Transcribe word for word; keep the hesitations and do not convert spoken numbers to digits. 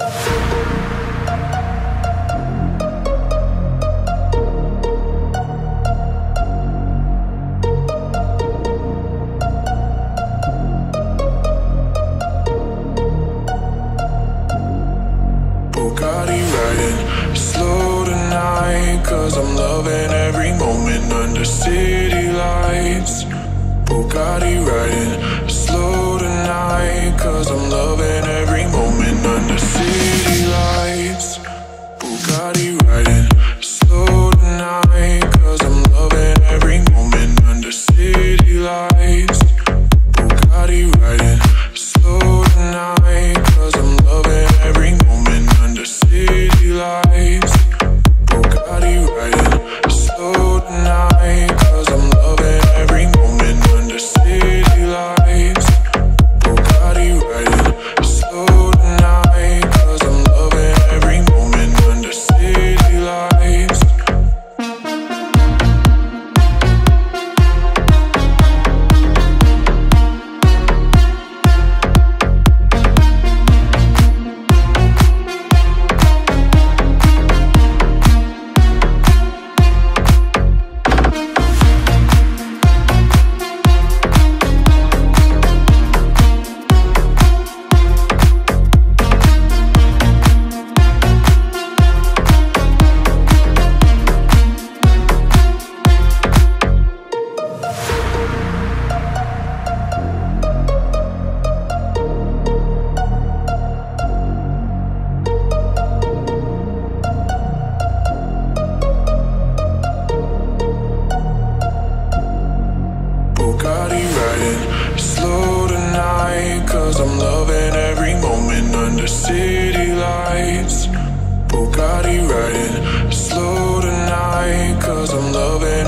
Bugatti riding slow tonight, 'cause I'm loving every moment under city lights. Bugatti riding slow tonight, 'cause I'm loving every moment under city lights. Bugatti riding slow tonight, 'cause I'm loving every moment under city lights. Bugatti riding slow tonight, 'cause I'm loving every moment under city lights. Bugatti riding slow tonight, 'cause I'm loving every moment under city lights. Bugatti riding slow tonight, 'cause I'm loving every moment under city lights. Bugatti riding slow tonight, 'cause I'm loving every moment under city lights. Bugatti riding slow tonight, 'cause I'm loving